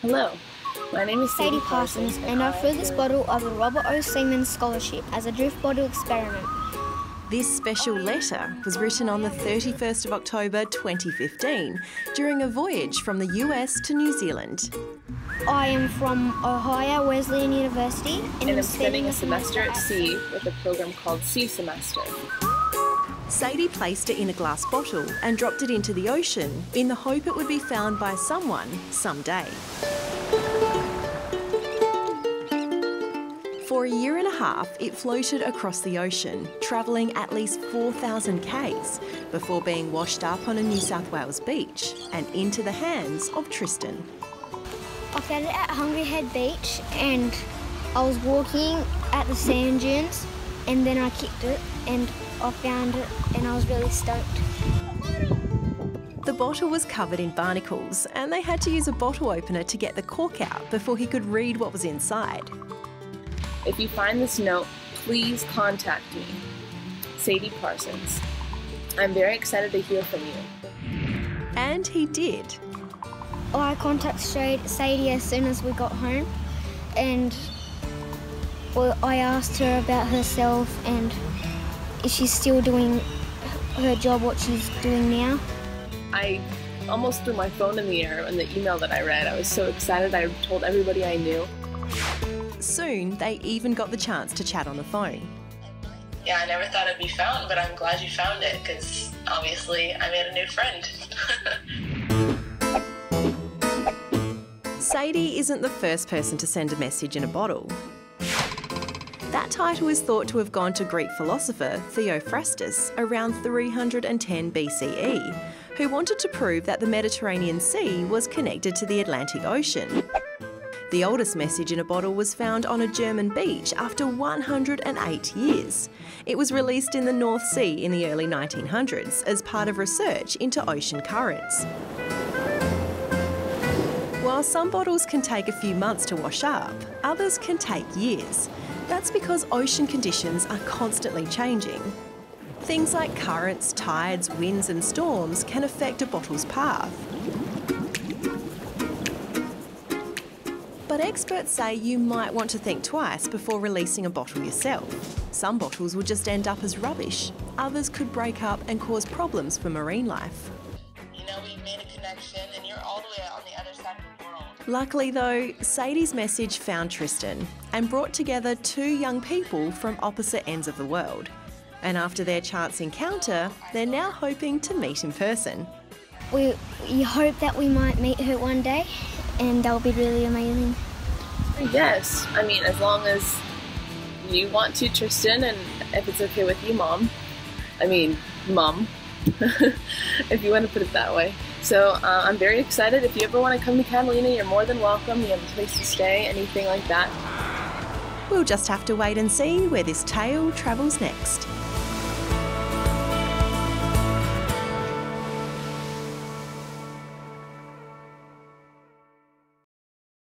Hello, my name is Sadie Parsons and I threw this bottle of the Robert O. Seamans Scholarship as a drift bottle experiment. This special letter was written on the 31st of October 2015 during a voyage from the US to New Zealand. I am from Ohio Wesleyan University and I'm spending a semester at sea with a program called Sea Semester. Sadie placed it in a glass bottle and dropped it into the ocean in the hope it would be found by someone someday. For a year and a half, it floated across the ocean, travelling at least 4,000 k's before being washed up on a New South Wales beach and into the hands of Tristan. I found it at Hungry Head Beach and I was walking at the sand dunes and then I kicked it and I found it and I was really stoked. The bottle was covered in barnacles and they had to use a bottle opener to get the cork out before he could read what was inside. If you find this note, please contact me. Sadie Parsons. I'm very excited to hear from you. And he did. I contacted Sadie as soon as we got home and I asked her about herself and if she's still doing her job, what she's doing now. I almost threw my phone in the air in the email that I read. I was so excited. I told everybody I knew. Soon, they even got the chance to chat on the phone. Yeah, I never thought it'd be found, but I'm glad you found it because obviously I made a new friend. Sadie isn't the first person to send a message in a bottle. That title is thought to have gone to Greek philosopher Theophrastus around 310 BCE, who wanted to prove that the Mediterranean Sea was connected to the Atlantic Ocean. The oldest message in a bottle was found on a German beach after 108 years. It was released in the North Sea in the early 1900s as part of research into ocean currents. While some bottles can take a few months to wash up, others can take years. That's because ocean conditions are constantly changing. Things like currents, tides, winds and storms can affect a bottle's path. But experts say you might want to think twice before releasing a bottle yourself. Some bottles will just end up as rubbish. Others could break up and cause problems for marine life. You know, we made a connection and you're all the way on the other side of the world. Luckily though, Sadie's message found Tristan and brought together two young people from opposite ends of the world. And after their chance encounter, they're now hoping to meet in person. We hope that we might meet her one day. And that would be really amazing. Yes, I mean, as long as you want to, Tristan, and if it's okay with you, mum, if you want to put it that way. So I'm very excited. If you ever want to come to Catalina, you're more than welcome. You have a place to stay, anything like that. We'll just have to wait and see where this tale travels next.